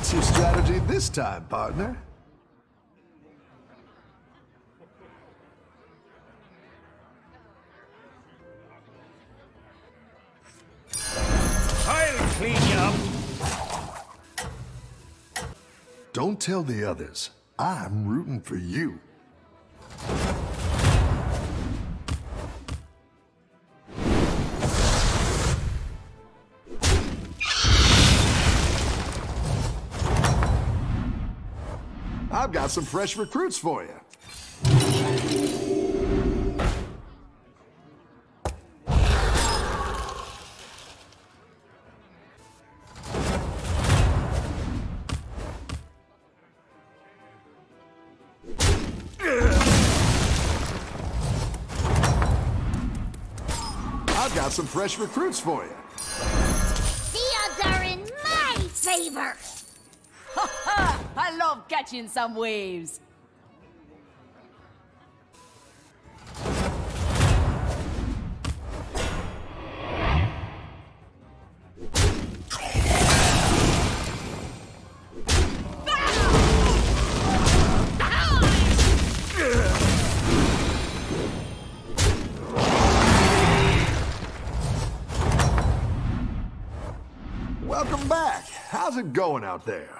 What's your strategy this time, partner? I'll clean you up. Don't tell the others. I'm rooting for you. I've got some fresh recruits for you. I've got some fresh recruits for you. The odds are in my favor. I love catching some waves. Welcome back. How's it going out there?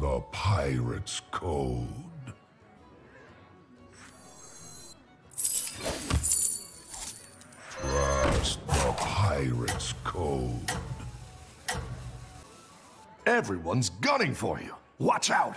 The Pirate's Code. Trust the Pirate's Code. Everyone's gunning for you. Watch out!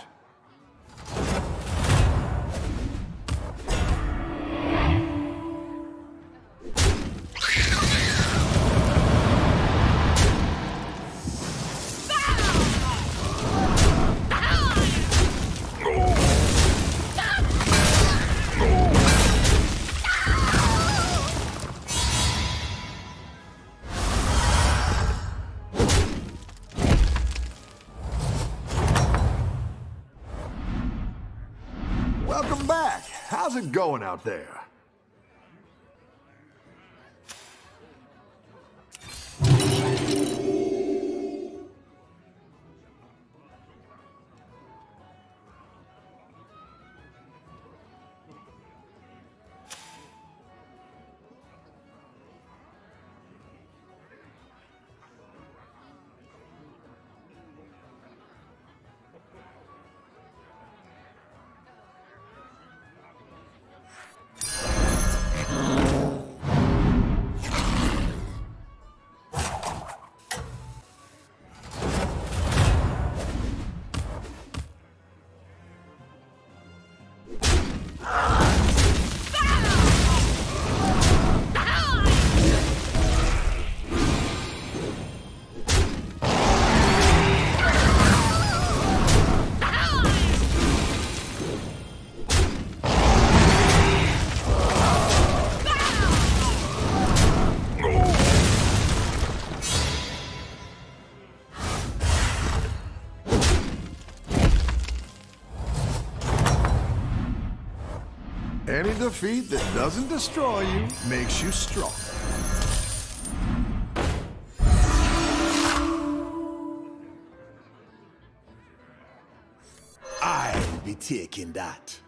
Welcome back. How's it going out there? Any defeat that doesn't destroy you makes you strong. I'll be taking that.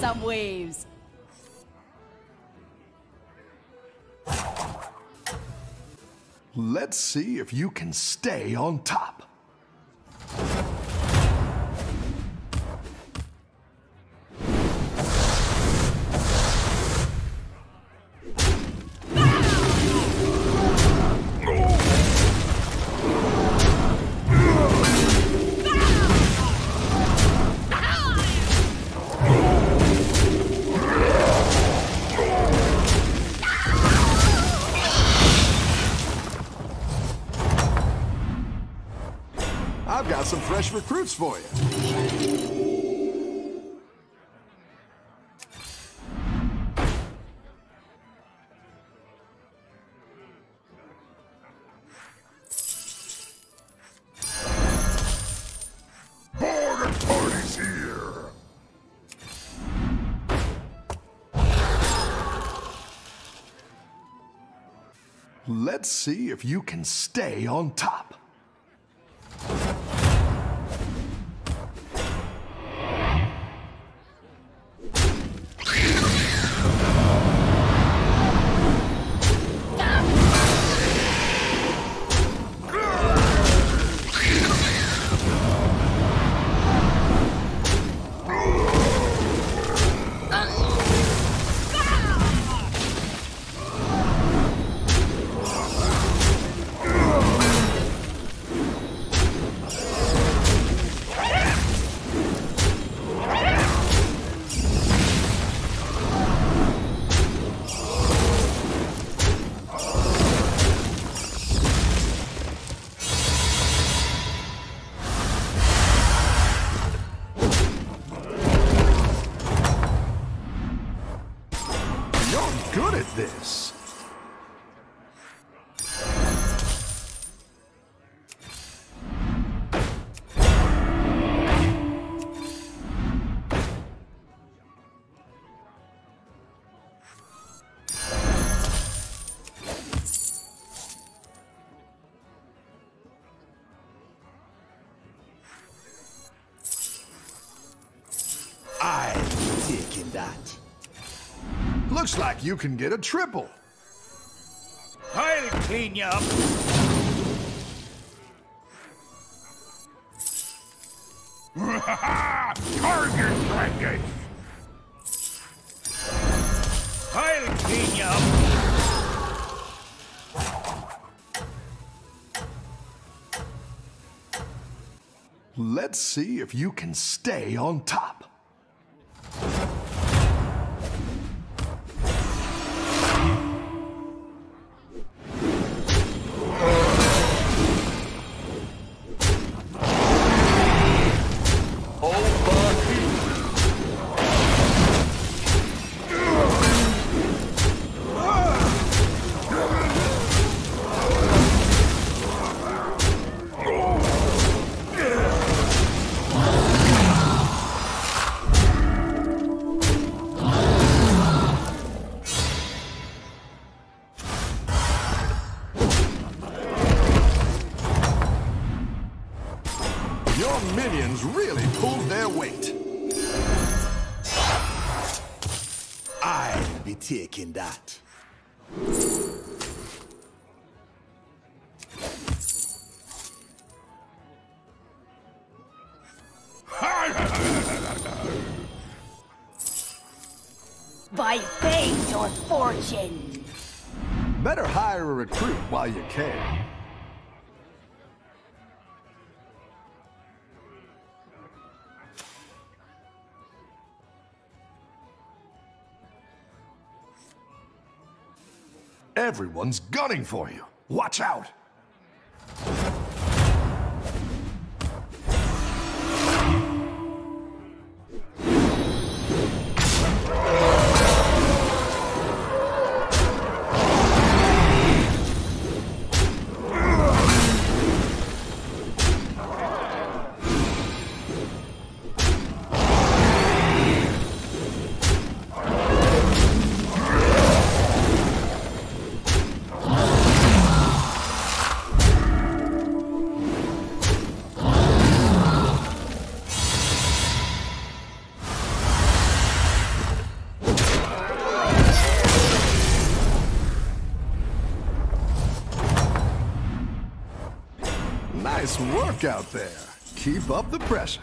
Some waves. Let's see if you can stay on top. got some fresh recruits for you. Border party's here. Let's see if you can stay on top. Good at this. I've taken that. Looks like you can get a triple. I'll clean you up. Target practice. I'll clean you up. Let's see if you can stay on top. Your minions really pulled their weight. I'll be taking that. By fate or fortune. Better hire a recruit while you can. Everyone's gunning for you. Watch out! Nice work out there. Keep up the pressure.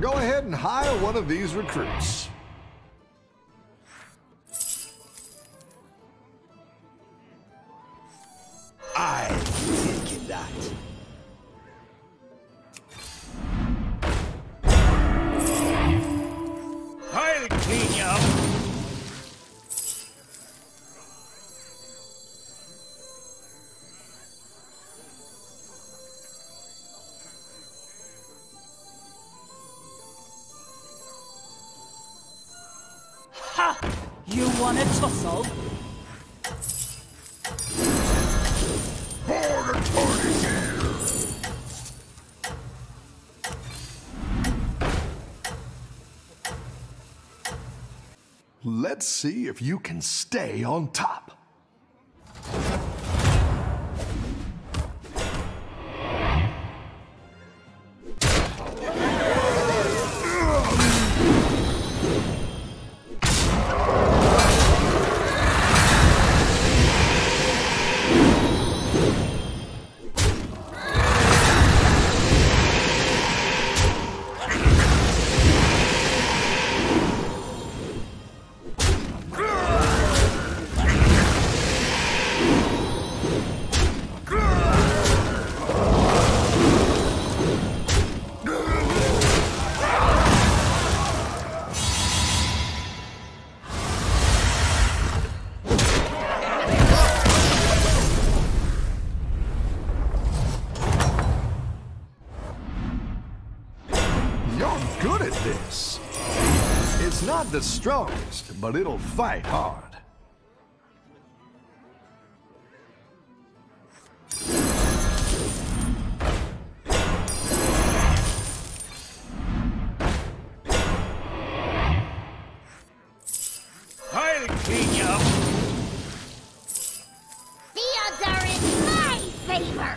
Go ahead and hire one of these recruits. I'm taking that. You want a tussle? Let's see if you can stay on top. It's not the strongest, but it'll fight hard. I'll clean you up. The odds are in my favor.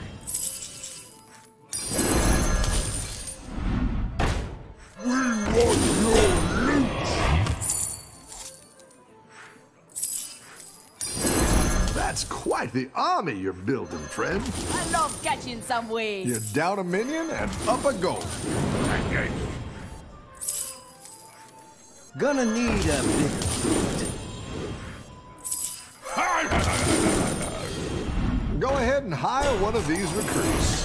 That's quite the army you're building, friend. I love catching some waves. You're down a minion and up a goal. Gonna need a bit. Go ahead and hire one of these recruits.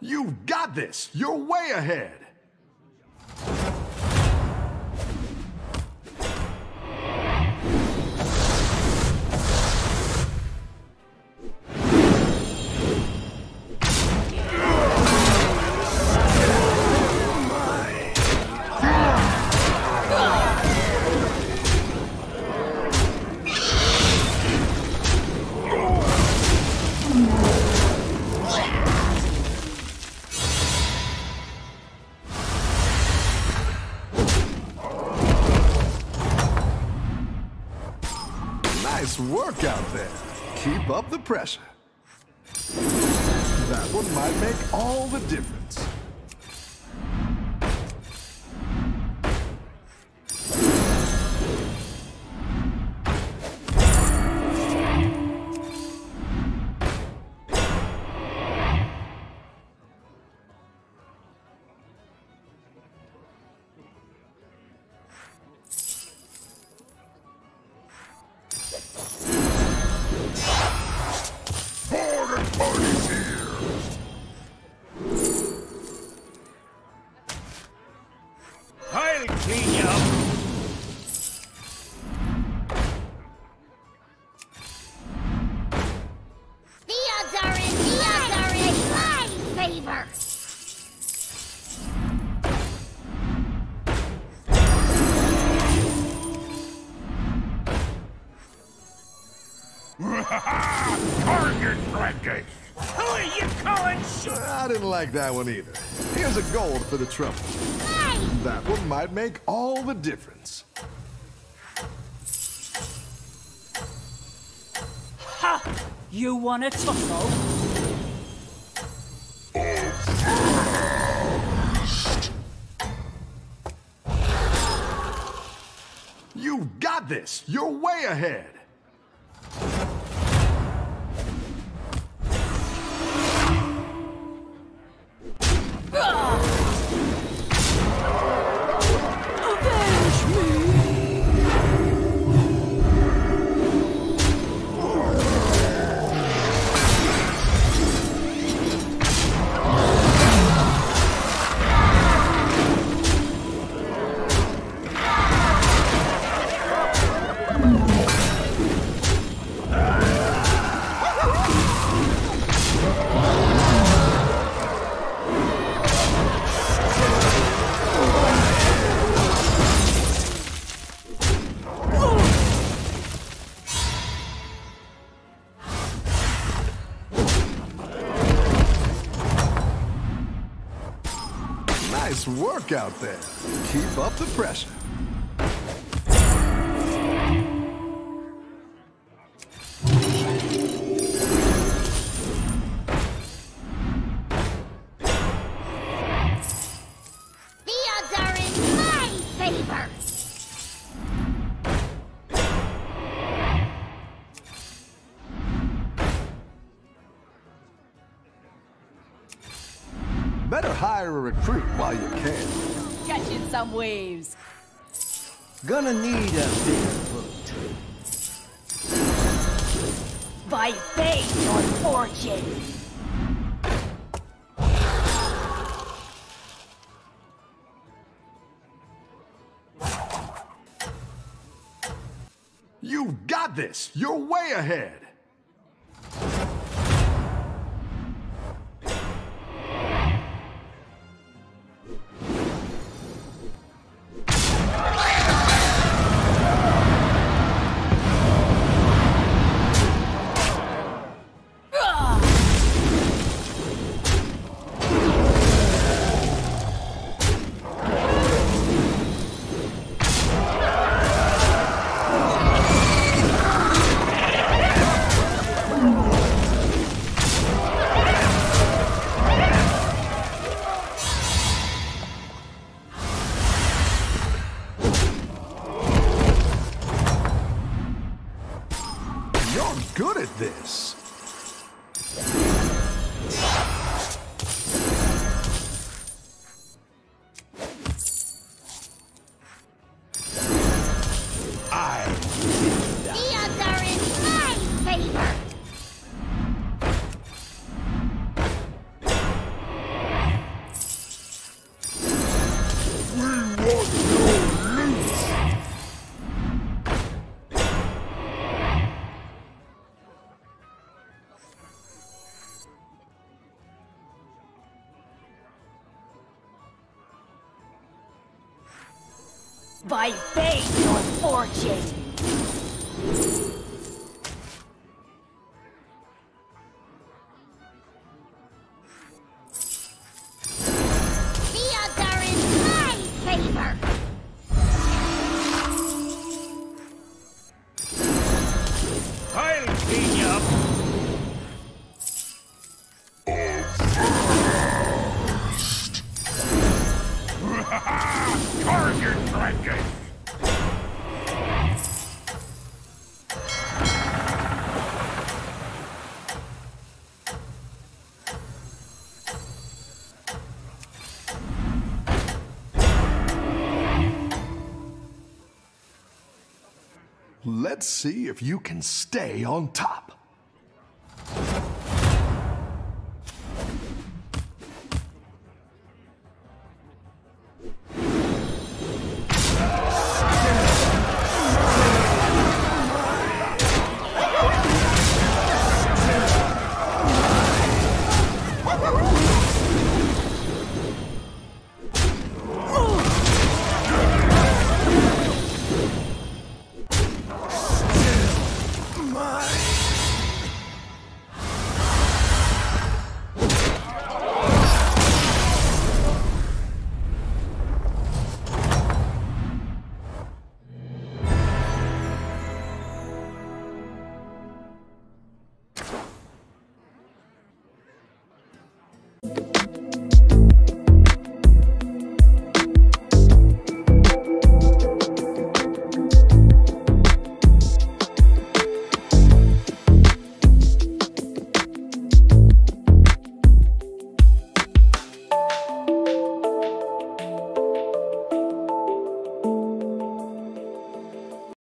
You've got this! You're way ahead! Nice work out there. Keep up the pressure. That one might make all the difference. Target practice! Who are you calling? I didn't like that one either. Here's a gold for the trouble. Hey! That one might make all the difference. Ha! You want a tussle? You've got this! You're way ahead! Nice work out there. Keep up the pressure. The odds are in my favor. Better hire a recruit while you can. Catching some waves. Gonna need a big boat. By faith or fortune. You got this. You're way ahead. Good at this. The odds are in my favor. We want to lose. By faith or fortune. The odds are in my favor. I'll clean you up. Target drinking! Let's see if you can stay on top.